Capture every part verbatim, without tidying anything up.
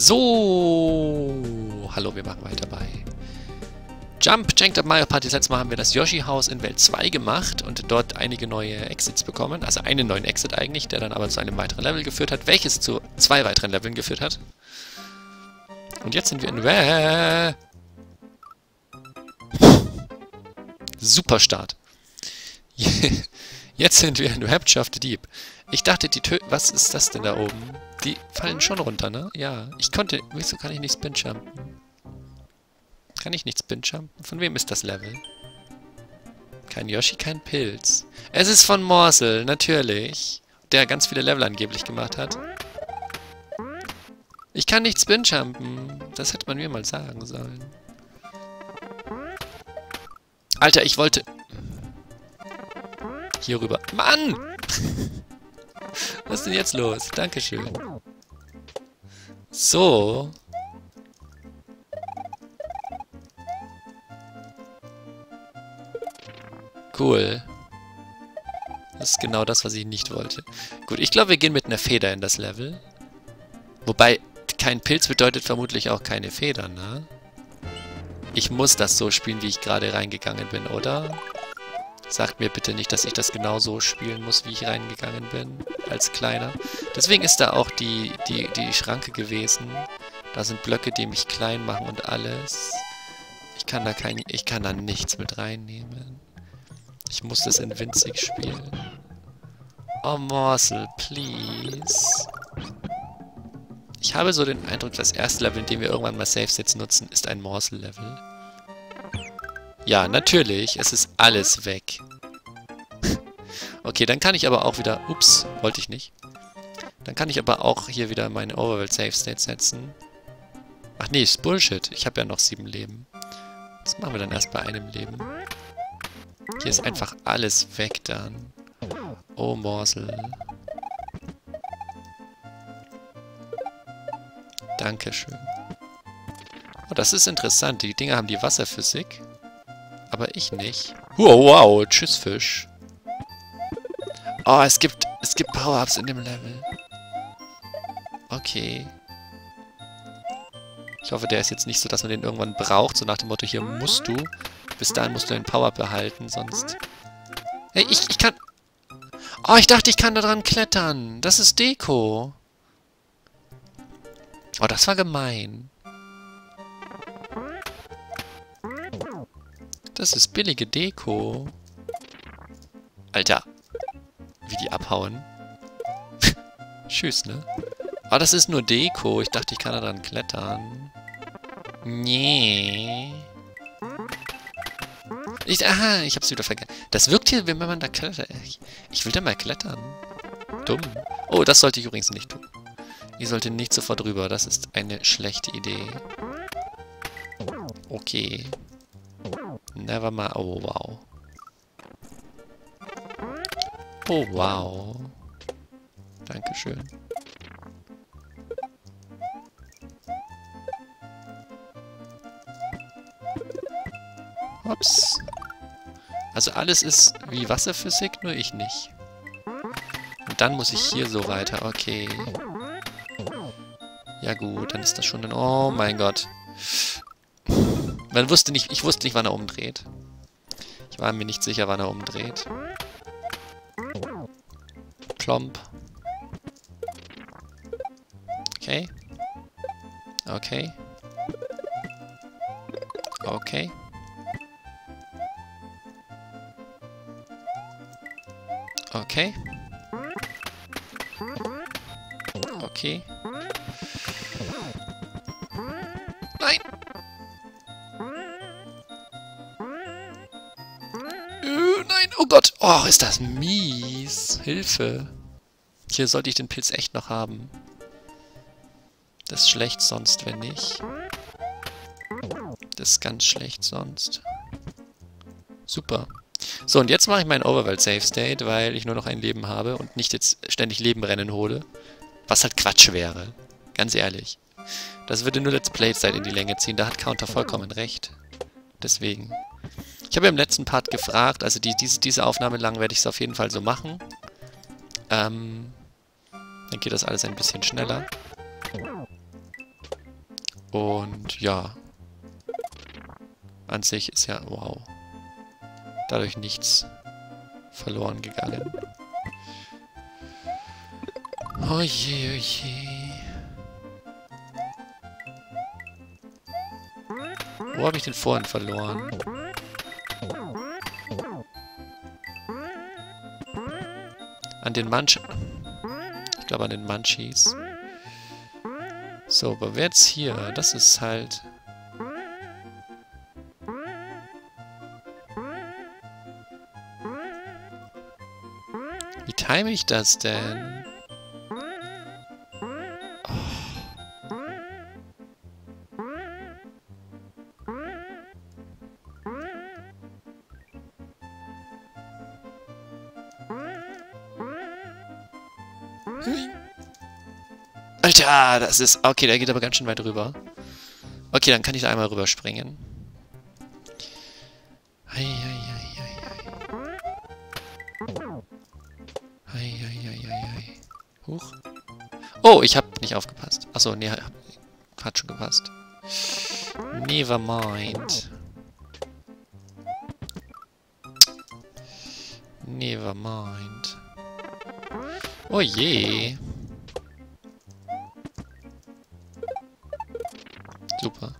So, hallo, wir machen weiter bei Jump, Janked Up Mario Party. Das letzte Mal haben wir das Yoshi-Haus in Welt zwei gemacht und dort einige neue Exits bekommen. Also einen neuen Exit eigentlich, der dann aber zu einem weiteren Level geführt hat, welches zu zwei weiteren Leveln geführt hat. Und jetzt sind wir in Way. Super Start. Jetzt sind wir in Rapture of the Deep. Ich dachte, die Tö... Was ist das denn da oben? Die fallen schon runter, ne? Ja. Ich konnte... Wieso kann ich nicht spinjumpen? Kann ich nicht spinjumpen? Von wem ist das Level? Kein Yoshi, kein Pilz. Es ist von Morsel, natürlich. Der ganz viele Level angeblich gemacht hat. Ich kann nicht spinjumpen. Das hätte man mir mal sagen sollen. Alter, ich wollte... Hier rüber. Mann! Was ist denn jetzt los? Dankeschön. So. Cool. Das ist genau das, was ich nicht wollte. Gut, ich glaube, wir gehen mit einer Feder in das Level. Wobei, kein Pilz bedeutet vermutlich auch keine Feder, ne? Ich muss das so spielen, wie ich gerade reingegangen bin, oder? Sagt mir bitte nicht, dass ich das genau so spielen muss, wie ich reingegangen bin, als Kleiner. Deswegen ist da auch die, die, die Schranke gewesen. Da sind Blöcke, die mich klein machen und alles. Ich kann da kein, ich kann da nichts mit reinnehmen. Ich muss das in winzig spielen. Oh, Morsel, please. Ich habe so den Eindruck, das erste Level, in dem wir irgendwann mal Safe Sets nutzen, ist ein Morsel-Level. Ja, natürlich. Es ist alles weg. Okay, dann kann ich aber auch wieder... Ups, wollte ich nicht. Dann kann ich aber auch hier wieder meine Overworld Save State setzen. Ach nee, ist Bullshit. Ich habe ja noch sieben Leben. Das machen wir dann erst bei einem Leben. Hier ist einfach alles weg dann. Oh, Morsel. Dankeschön. Oh, das ist interessant. Die Dinger haben die Wasserphysik. Aber ich nicht. Wow, wow, tschüss Fisch. Oh, es gibt, es gibt Power-Ups in dem Level. Okay. Ich hoffe, der ist jetzt nicht so, dass man den irgendwann braucht. So nach dem Motto, hier musst du. Bis dahin musst du den Power-Up behalten, sonst... Hey, ich, ich kann... Oh, ich dachte, ich kann da dran klettern. Das ist Deko. Oh, das war gemein. Das ist billige Deko. Alter. Wie die abhauen. Tschüss, ne? Ah, das ist nur Deko. Ich dachte, ich kann da dran klettern. Nee. Ich, aha, ich hab's wieder vergessen. Das wirkt hier, wenn man da klettert. Ich, ich will da mal klettern. Dumm. Oh, das sollte ich übrigens nicht tun. Ihr solltet nicht sofort rüber. Das ist eine schlechte Idee. Okay. Never mal. Oh, wow. Oh, wow. Dankeschön. Ups. Also alles ist wie Wasserphysik, nur ich nicht. Und dann muss ich hier so weiter. Okay. Ja gut, dann ist das schon ein... Oh mein Gott. Man wusste nicht, ich wusste nicht, wann er umdreht. Ich war mir nicht sicher, wann er umdreht. Plomp. Okay. Okay. Okay. Okay. Okay. Nein! Nein, oh Gott. Oh, ist das mies. Hilfe. Hier sollte ich den Pilz echt noch haben. Das ist schlecht sonst, wenn nicht. Das ist ganz schlecht sonst. Super. So, und jetzt mache ich meinen Overworld Save State, weil ich nur noch ein Leben habe und nicht jetzt ständig Leben rennen hole. Was halt Quatsch wäre. Ganz ehrlich. Das würde nur Let's Play Zeit in die Länge ziehen. Da hat Counter vollkommen recht. Deswegen... Ich habe im letzten Part gefragt, also die, diese, diese Aufnahme lang werde ich es auf jeden Fall so machen. Ähm, dann geht das alles ein bisschen schneller. Und ja. An sich ist ja, wow. Dadurch nichts verloren gegangen. Oh je, oh je. Wo habe ich denn vorhin verloren? An den Munch... Ich glaube an den Munchies. So, aber wer jetzt hier? Das ist halt... Wie time ich das denn? Oh. Hm. Alter, das ist... Okay, der geht aber ganz schön weit rüber. Okay, dann kann ich da einmal rüberspringen. Ei, ei, ei, ei. Ei, ei, ei, ei. Huch. Oh, ich hab nicht aufgepasst. Achso, nee, hat schon gepasst. Never mind. Never mind. Oh je. Super.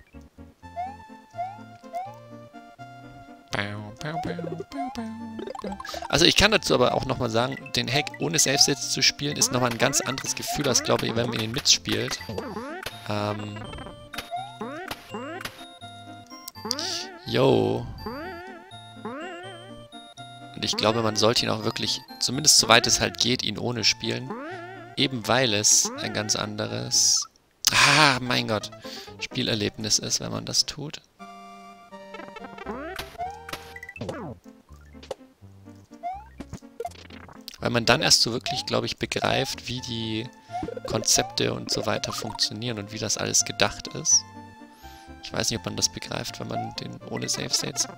Also ich kann dazu aber auch nochmal sagen, den Hack ohne Safe-Sets zu spielen ist nochmal ein ganz anderes Gefühl, als glaube ich, wenn man ihn mitspielt. Ähm. Yo. Und ich glaube, man sollte ihn auch wirklich, zumindest soweit es halt geht, ihn ohne spielen. Eben weil es ein ganz anderes... Ah, mein Gott. Spielerlebnis ist, wenn man das tut. Weil man dann erst so wirklich, glaube ich, begreift, wie die Konzepte und so weiter funktionieren und wie das alles gedacht ist. Ich weiß nicht, ob man das begreift, wenn man den ohne Save States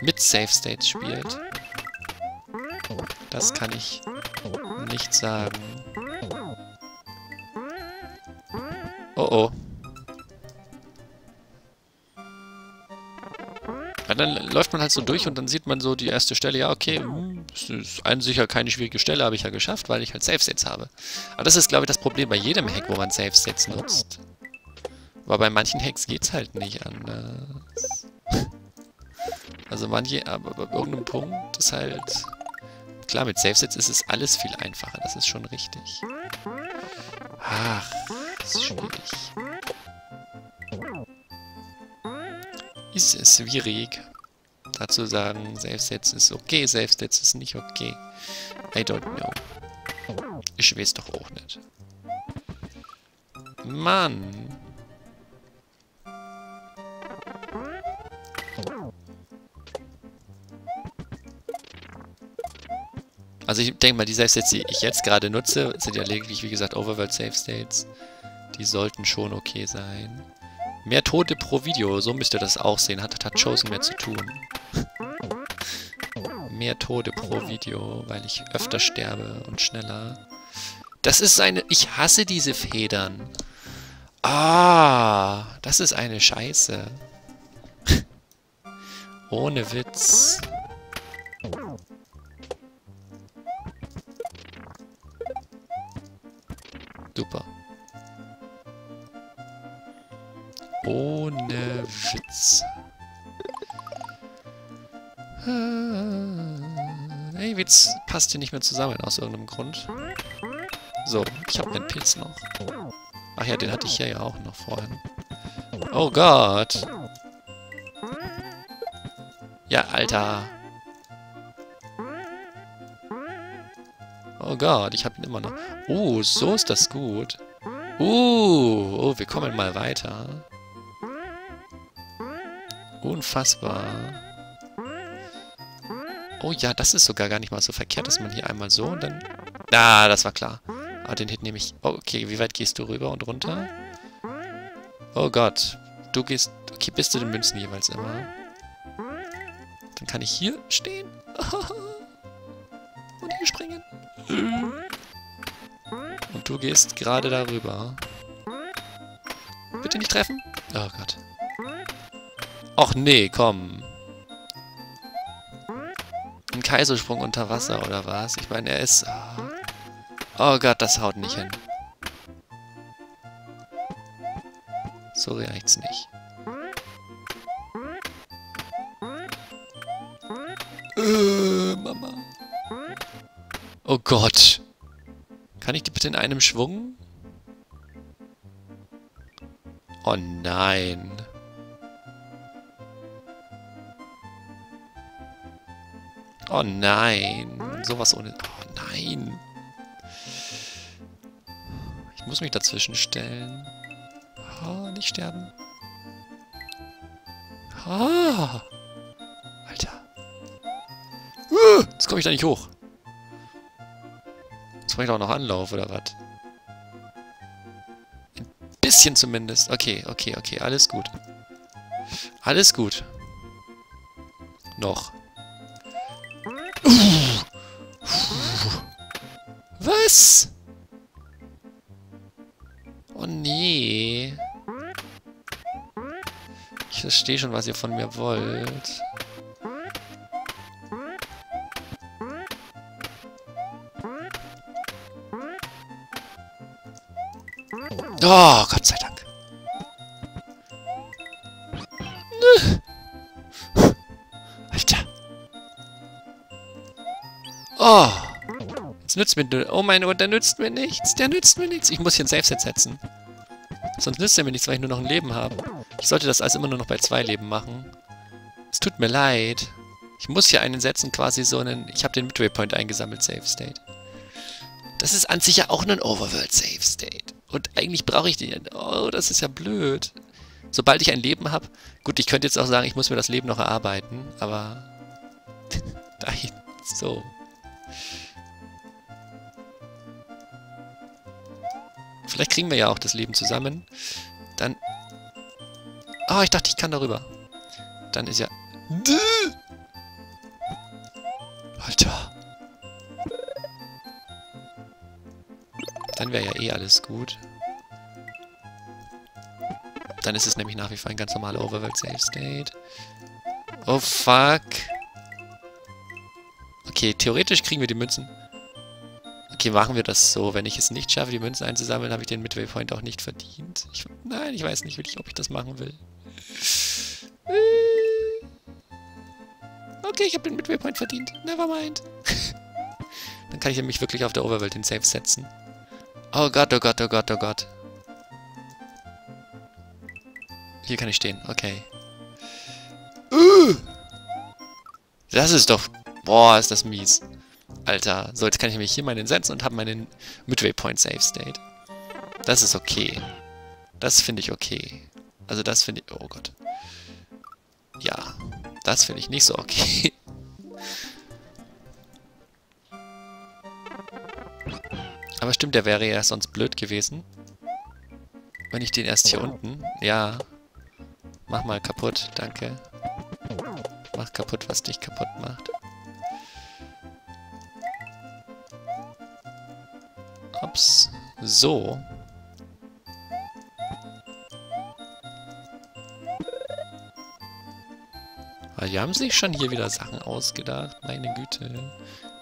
mit Save States spielt. Das kann ich nicht sagen. Oh oh. Ja, dann läuft man halt so durch und dann sieht man so die erste Stelle. Ja, okay, das ist an sich ja keine schwierige Stelle, habe ich ja geschafft, weil ich halt Safe-Sets habe. Aber das ist, glaube ich, das Problem bei jedem Hack, wo man Safe-Sets nutzt. Aber bei manchen Hacks geht's halt nicht anders. Also manche, aber bei irgendeinem Punkt ist halt... Klar, mit Safe-Sets ist es alles viel einfacher, das ist schon richtig. Ach, das ist schwierig. Ist es schwierig, dazu sagen, Safe-Sets ist okay, Safe-Sets ist nicht okay. I don't know. Ich weiß doch auch nicht. Mann! Also ich denke mal, die Safe-Sets, die ich jetzt gerade nutze, sind ja lediglich, wie gesagt, Overworld-Safe-States. Die sollten schon okay sein. Mehr Tote pro Video, so müsst ihr das auch sehen. Hat, hat Chosen mehr zu tun. Mehr Tote pro Video, weil ich öfter sterbe und schneller. Das ist eine... Ich hasse diese Federn. Ah, das ist eine Scheiße. Ohne Witz. Super. Ohne Witz. Ey, Witz passt hier nicht mehr zusammen aus irgendeinem Grund. So, ich habe meinen Pilz noch. Ach ja, den hatte ich hier ja auch noch vorhin. Oh Gott. Ja, Alter. Oh Gott, ich habe ihn immer noch. Oh, so ist das gut. Uh, oh, wir kommen mal weiter. Unfassbar. Oh ja, das ist sogar gar nicht mal so verkehrt, dass man hier einmal so und dann... Ah, das war klar. Ah, den Hit nehme ich... Oh, okay, wie weit gehst du rüber und runter? Oh Gott. Du gehst... Okay, bist du den Münzen jeweils immer. Dann kann ich hier stehen. Und hier springen. Und du gehst gerade darüber. Bitte nicht treffen. Oh Gott. Och nee, komm. Ein Kaisersprung unter Wasser, oder was? Ich meine, er ist... Oh Gott, das haut nicht hin. So reicht's nicht. Äh, Mama. Oh Gott. Kann ich die bitte in einem Schwung? Oh nein. Oh nein. Sowas ohne... Oh nein. Ich muss mich dazwischen stellen. Oh, nicht sterben. Ah. Alter. Uh, jetzt komme ich da nicht hoch. Jetzt brauche ich auch noch Anlauf, oder was? Ein bisschen zumindest. Okay, okay, okay. Alles gut. Alles gut. Noch. Uh. Was? Oh nee. Ich verstehe schon, was ihr von mir wollt. Oh, Gott sei Dank. Alter. Oh. Jetzt nützt mir... Oh mein Gott, der nützt mir nichts. Der nützt mir nichts. Ich muss hier ein Saveset setzen. Sonst nützt er mir nichts, weil ich nur noch ein Leben habe. Ich sollte das also immer nur noch bei zwei Leben machen. Es tut mir leid. Ich muss hier einen setzen, quasi so einen... Ich habe den Midway Point eingesammelt, Save State. Das ist an sich ja auch nur ein Overworld Save State. Und eigentlich brauche ich den. Oh, das ist ja blöd. Sobald ich ein Leben habe... Gut, ich könnte jetzt auch sagen, ich muss mir das Leben noch erarbeiten, aber... Nein, so. Vielleicht kriegen wir ja auch das Leben zusammen. Dann... Oh, ich dachte, ich kann darüber. Dann ist ja... Alter. Dann wäre ja eh alles gut. Dann ist es nämlich nach wie vor ein ganz normaler Overworld Save State. Oh, fuck. Okay, theoretisch kriegen wir die Münzen. Okay, machen wir das so. Wenn ich es nicht schaffe, die Münzen einzusammeln, habe ich den Midway Point auch nicht verdient. Ich, nein, ich weiß nicht wirklich, ob ich das machen will. Okay, ich habe den Midway Point verdient. Nevermind. Dann kann ich nämlich wirklich auf der Overworld den Save setzen. Oh Gott, oh Gott, oh Gott, oh Gott. Hier kann ich stehen, okay. Uh! Das ist doch... Boah, ist das mies. Alter, so jetzt kann ich nämlich hier meinen setzen und habe meinen Midway Point Save State. Das ist okay. Das finde ich okay. Also das finde ich... Oh Gott. Ja, das finde ich nicht so okay. Aber stimmt, der wäre ja sonst blöd gewesen. Wenn ich den erst hier unten... Ja. Mach mal kaputt, danke. Mach kaputt, was dich kaputt macht. Ups. So. Aber die haben sich schon hier wieder Sachen ausgedacht. Meine Güte.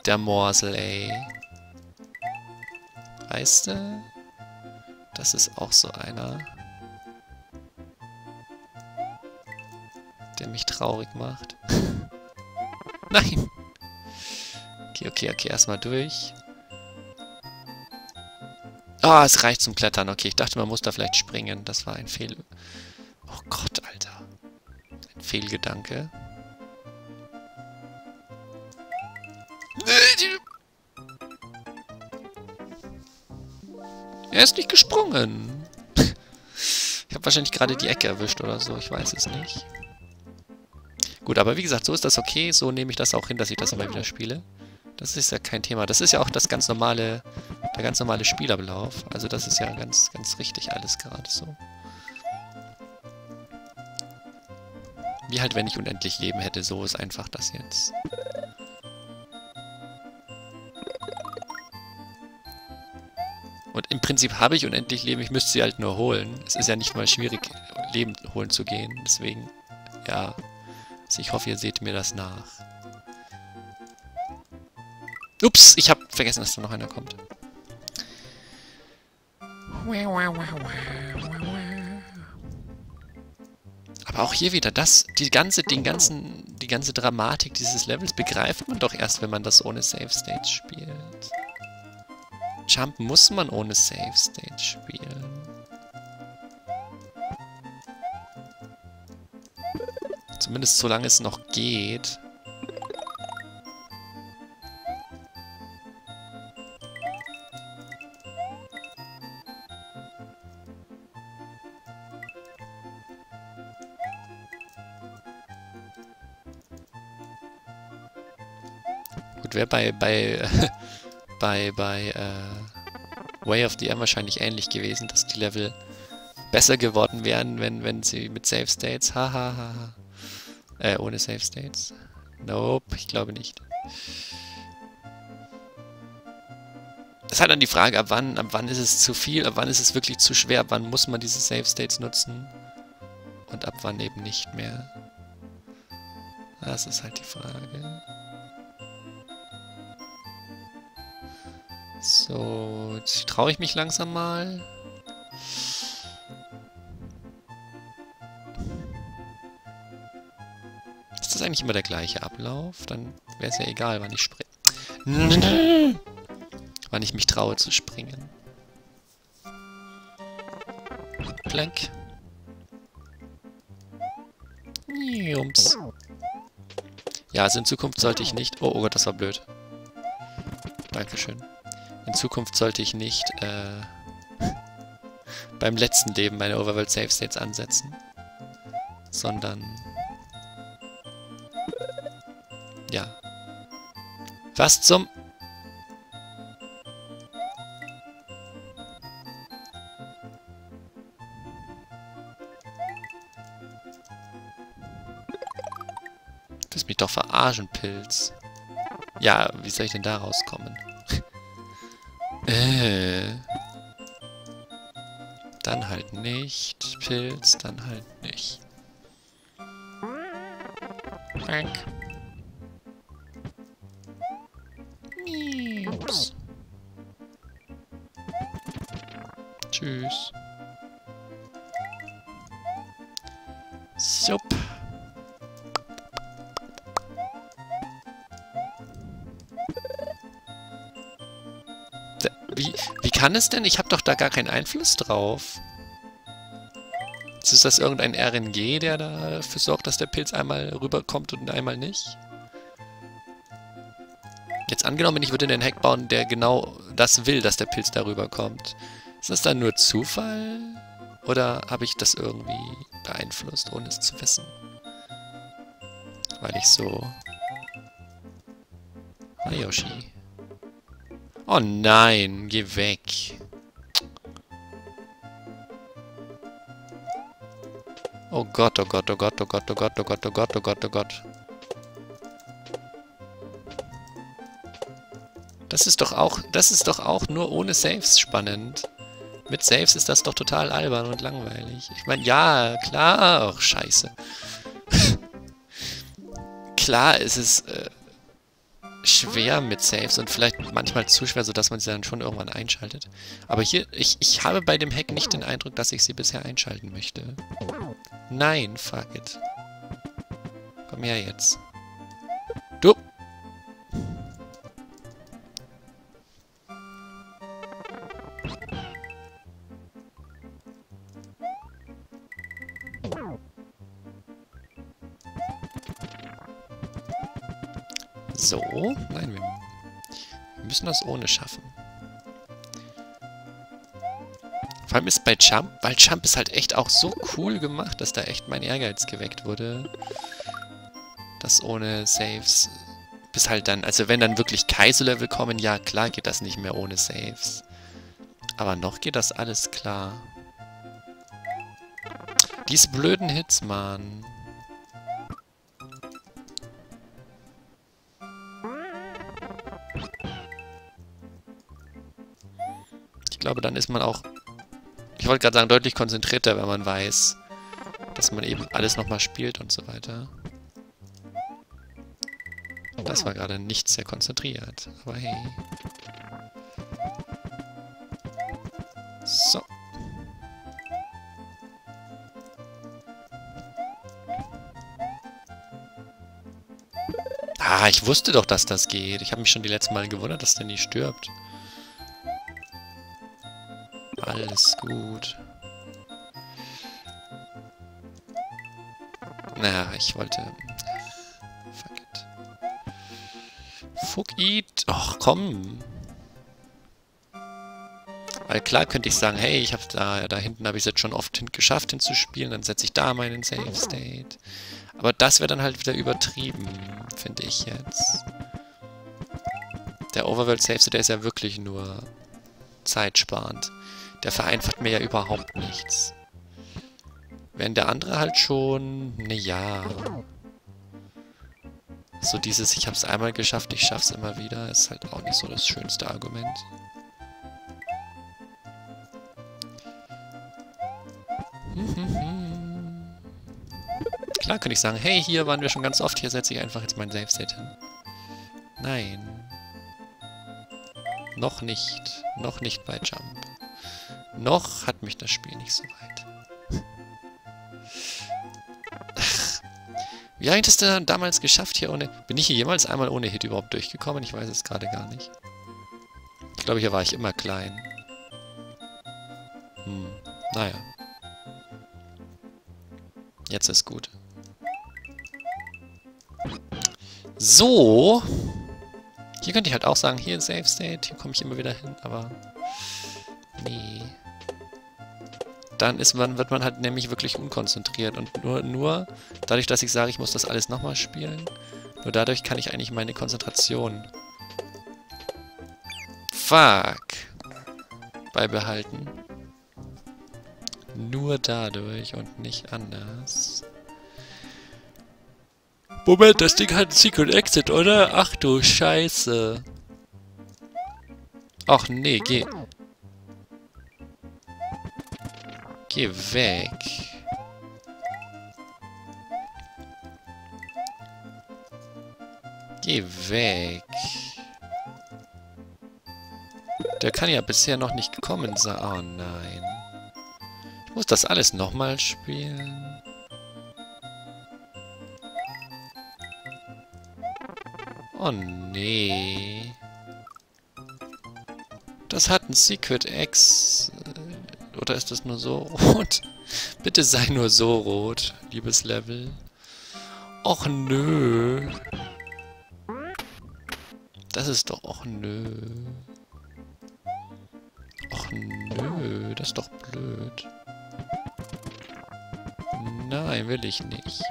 Der Morsel, ey. Weißt du? Das ist auch so einer, der mich traurig macht. Nein! Okay, okay, okay, erstmal durch. Ah, oh, es reicht zum Klettern. Okay, ich dachte, man muss da vielleicht springen. Das war ein Fehl... Oh Gott, Alter. Ein Fehlgedanke. Er ist nicht gesprungen. Ich habe wahrscheinlich gerade die Ecke erwischt oder so. Ich weiß es nicht. Gut, aber wie gesagt, so ist das okay. So nehme ich das auch hin, dass ich das immer wieder spiele. Das ist ja kein Thema. Das ist ja auch das ganz normale, der ganz normale Spielerbelauf. Also das ist ja ganz, ganz richtig alles gerade so. Wie halt, wenn ich unendlich Leben hätte. So ist einfach das jetzt. Und im Prinzip habe ich unendlich Leben, ich müsste sie halt nur holen. Es ist ja nicht mal schwierig, Leben holen zu gehen, deswegen, ja. Also ich hoffe, ihr seht mir das nach. Ups, ich habe vergessen, dass da noch einer kommt. Aber auch hier wieder, das, die ganze, den ganzen, die ganze Dramatik dieses Levels begreift man doch erst, wenn man das ohne Save State spielt. Jump muss man ohne Save State spielen. Zumindest solange es noch geht. Wäre bei, bei, äh, bei, bei äh, Way of the M wahrscheinlich ähnlich gewesen, dass die Level besser geworden wären, wenn, wenn sie mit Save States, hahaha, ha, ha. äh, ohne Save States. Nope, ich glaube nicht. Das ist halt dann die Frage, ab wann, ab wann ist es zu viel, ab wann ist es wirklich zu schwer, ab wann muss man diese Save States nutzen und ab wann eben nicht mehr. Das ist halt die Frage. So, jetzt traue ich mich langsam mal. Ist das eigentlich immer der gleiche Ablauf? Dann wäre es ja egal, wann ich springe. Wann ich mich traue zu springen. Plank. Jumps. Ja, also in Zukunft sollte ich nicht... Oh, oh Gott, das war blöd. Dankeschön. In Zukunft sollte ich nicht äh, beim letzten Leben meine Overworld Save States ansetzen, sondern ja. Was zum... Du willst mich doch verarschen, Pilz. Ja, wie soll ich denn da rauskommen? Äh. Dann halt nicht. Pilz, dann halt nicht. Frank. Ups. Tschüss. Sup. Wie, wie kann es denn? Ich habe doch da gar keinen Einfluss drauf. Ist das irgendein R N G, der dafür sorgt, dass der Pilz einmal rüberkommt und einmal nicht? Jetzt angenommen, ich würde den Hack bauen, der genau das will, dass der Pilz da rüberkommt. Ist das dann nur Zufall? Oder habe ich das irgendwie beeinflusst, ohne es zu wissen? Weil ich so... Hi, Yoshi. Oh nein, geh weg. Oh Gott, oh Gott, oh Gott, oh Gott, oh Gott, oh Gott, oh Gott, oh Gott, oh Gott. Das ist doch auch, das ist doch auch nur ohne Saves spannend. Mit Saves ist das doch total albern und langweilig. Ich meine, ja, klar, ach, scheiße. Klar ist es... Äh, schwer mit Saves und vielleicht manchmal zu schwer, sodass man sie dann schon irgendwann einschaltet. Aber hier, ich, ich habe bei dem Hack nicht den Eindruck, dass ich sie bisher einschalten möchte. Nein, fuck it. Komm her jetzt. Du! So, nein, wir müssen das ohne schaffen. Vor allem ist bei Jump, weil Jump ist halt echt auch so cool gemacht, dass da echt mein Ehrgeiz geweckt wurde. Das ohne Saves. Bis halt dann, also wenn dann wirklich Kaizo-Level kommen, ja klar geht das nicht mehr ohne Saves. Aber noch geht das alles klar. Diese blöden Hits, Mann. glaube, dann ist man auch, ich wollte gerade sagen, deutlich konzentrierter, wenn man weiß, dass man eben alles nochmal spielt und so weiter. Und das war gerade nicht sehr konzentriert. Aber hey. So. Ah, ich wusste doch, dass das geht. Ich habe mich schon die letzten Mal gewundert, dass der nie stirbt. Alles gut. Na, ich wollte... Fuck it. Fuck it. Ach, komm. Weil klar könnte ich sagen, hey, ich habe da, da hinten habe ich es jetzt schon oft hin geschafft hinzuspielen, dann setze ich da meinen Save State. Aber das wäre dann halt wieder übertrieben, finde ich jetzt. Der Overworld Save State ist ja wirklich nur zeitsparend. Der vereinfacht mir ja überhaupt nichts. Während der andere halt schon, ne ja. So dieses, ich habe es einmal geschafft, ich schaff's immer wieder, ist halt auch nicht so das schönste Argument. Klar könnte ich sagen, hey, hier waren wir schon ganz oft, hier setze ich einfach jetzt mein Save State hin. Nein. Noch nicht. Noch nicht bei Jump. Noch hat mich das Spiel nicht so weit. Ach. Wie habe ich das denn damals geschafft hier ohne... Bin ich hier jemals einmal ohne Hit überhaupt durchgekommen? Ich weiß es gerade gar nicht. Ich glaube, hier war ich immer klein. Hm. Naja. Jetzt ist gut. So. Hier könnte ich halt auch sagen, hier Safe State, hier komme ich immer wieder hin, aber... Nee. Dann ist man, wird man halt nämlich wirklich unkonzentriert. Und nur, nur dadurch, dass ich sage, ich muss das alles nochmal spielen, nur dadurch kann ich eigentlich meine Konzentration... Fuck. Beibehalten. Nur dadurch und nicht anders. Moment, das Ding hat einen Secret Exit, oder? Ach du Scheiße. Ach nee, geh. Geh weg. Geh weg. Der kann ja bisher noch nicht gekommen sein. Oh nein. Ich muss das alles nochmal spielen. Oh nee. Das hat ein Secret X. Oder ist das nur so rot? Bitte sei nur so rot, liebes Level. Och nö. Das ist doch och nö. Och nö, das ist doch blöd. Nein, will ich nicht.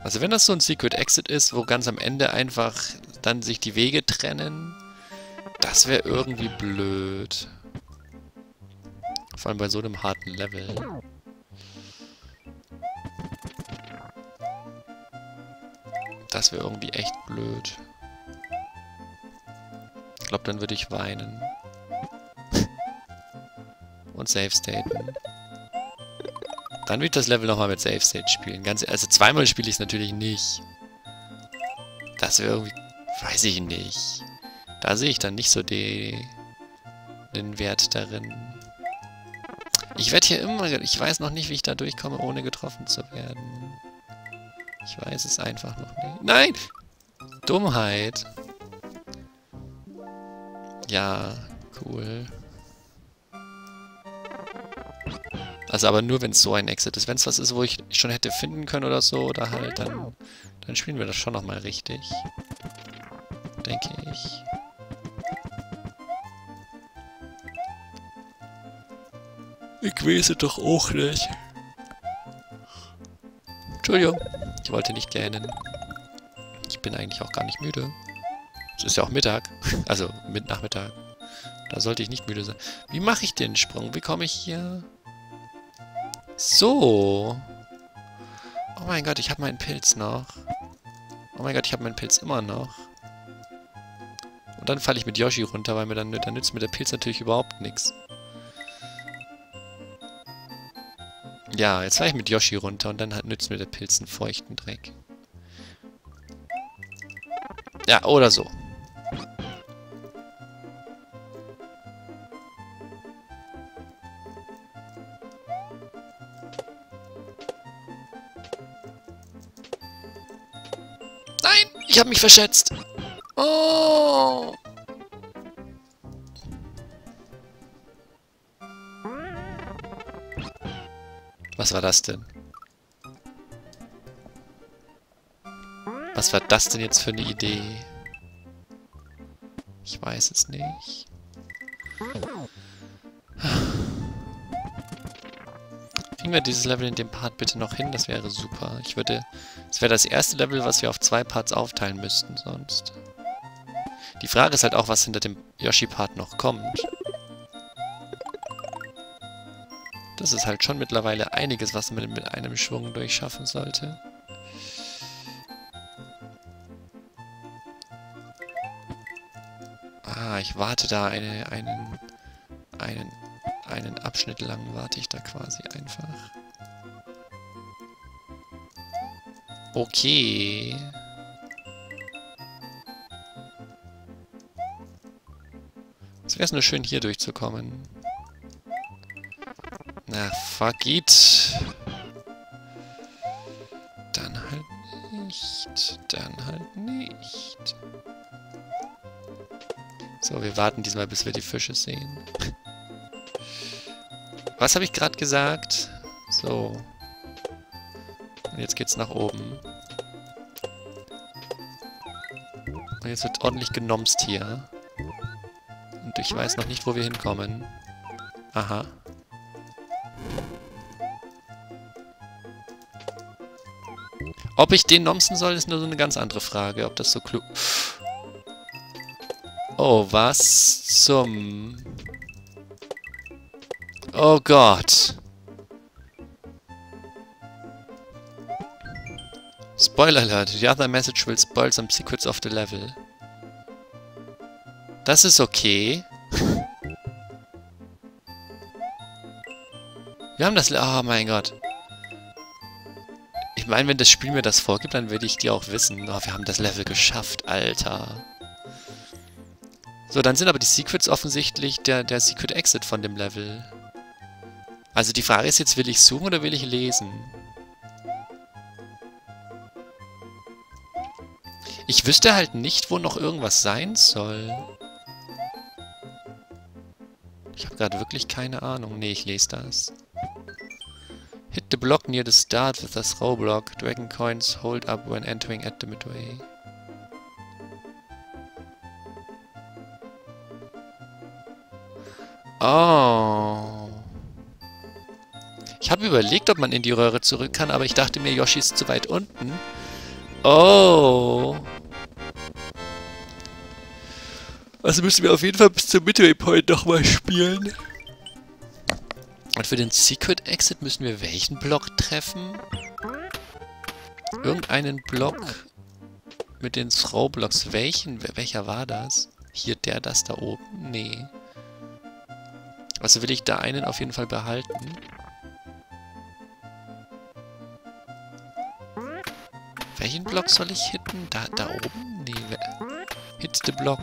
Also wenn das so ein Secret Exit ist, wo ganz am Ende einfach dann sich die Wege trennen, das wäre irgendwie blöd. Vor allem bei so einem harten Level. Das wäre irgendwie echt blöd. Ich glaube, dann würde ich weinen. Und Safe Staten. Dann will ich das Level nochmal mit Safe State spielen. Ganz, also zweimal spiele ich es natürlich nicht. Das wäre irgendwie... Weiß ich nicht. Da sehe ich dann nicht so die, den Wert darin. Ich werde hier immer... Ich weiß noch nicht, wie ich da durchkomme, ohne getroffen zu werden. Ich weiß es einfach noch nicht. Nein! Dummheit. Ja, cool. Also aber nur, wenn es so ein Exit ist. Wenn es was ist, wo ich schon hätte finden können oder so, oder halt, dann, dann spielen wir das schon nochmal richtig. Denke ich. Ich weiß es doch auch nicht. Entschuldigung, ich wollte nicht gähnen. Ich bin eigentlich auch gar nicht müde. Es ist ja auch Mittag, also Mitnachmittag. Da sollte ich nicht müde sein. Wie mache ich den Sprung? Wie komme ich hier... So. Oh mein Gott, ich habe meinen Pilz noch. Oh mein Gott, ich habe meinen Pilz immer noch. dann falle ich mit Yoshi runter, weil mir dann, dann nützt mir der Pilz natürlich überhaupt nichts. Ja, jetzt falle ich mit Yoshi runter und dann hat, nützt mir der Pilz einen feuchten Dreck. Ja, oder so. Nein, ich habe mich verschätzt. Oh. Was war das denn? Was war das denn jetzt für eine Idee? Ich weiß es nicht. Kriegen wir dieses Level in dem Part bitte noch hin? Das wäre super. Ich würde... Das wäre das erste Level, was wir auf zwei Parts aufteilen müssten, sonst. Die Frage ist halt auch, was hinter dem Yoshi-Part noch kommt. Das ist halt schon mittlerweile einiges, was man mit einem Schwung durchschaffen sollte. Ah, ich warte da eine, einen, einen, einen Abschnitt lang, warte ich da quasi einfach. Okay. Es wäre nur schön, hier durchzukommen. Na, fuck it. Dann halt nicht. Dann halt nicht. So, wir warten diesmal, bis wir die Fische sehen. Was habe ich gerade gesagt? So. Und jetzt geht's nach oben. Und jetzt wird ordentlich genomst hier. Und ich weiß noch nicht, wo wir hinkommen. Aha. Ob ich den nomsen soll, ist nur so eine ganz andere Frage. Ob das so klug... Oh, was zum... Oh Gott. Spoiler alert. The other message will spoil some secrets of the level. Das ist okay. Wir haben das... Oh mein Gott. Ich meine, wenn das Spiel mir das vorgibt, dann würde ich die auch wissen. Oh, wir haben das Level geschafft, Alter. So, dann sind aber die Secrets offensichtlich der, der Secret Exit von dem Level. Also die Frage ist jetzt, will ich suchen oder will ich lesen? Ich wüsste halt nicht, wo noch irgendwas sein soll. Ich habe gerade wirklich keine Ahnung. Nee, ich lese das. Hit the block near the start with a throw block. Dragon coins hold up when entering at the midway. Oh. Ich habe überlegt, ob man in die Röhre zurück kann, aber ich dachte mir, Yoshi ist zu weit unten. Oh. Also müssen wir auf jeden Fall bis zum Midway Point nochmal spielen. Und für den Secret Exit müssen wir welchen Block treffen? Irgendeinen Block mit den Throw Blocks. Welchen? Welcher war das? Hier, der, das da oben? Nee. Also will ich da einen auf jeden Fall behalten. Welchen Block soll ich hitten? Da, da oben? Nee, hit the block.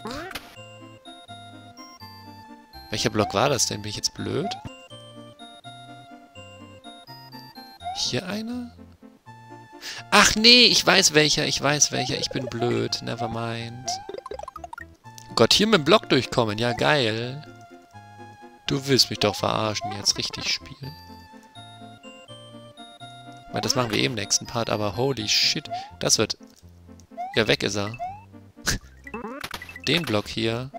Welcher Block war das denn? Bin ich jetzt blöd? Hier einer? Ach nee, ich weiß welcher, ich weiß welcher. Ich bin blöd, never mind. Oh Gott, hier mit dem Block durchkommen, ja geil. Du willst mich doch verarschen, jetzt richtig Spiel. Weil das machen wir eh im nächsten Part, aber holy shit. Das wird... Ja, weg ist er. Den Block hier.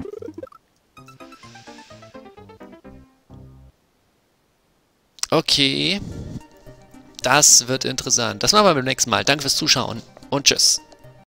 Okay. Das wird interessant. Das machen wir beim nächsten Mal. Danke fürs Zuschauen und tschüss.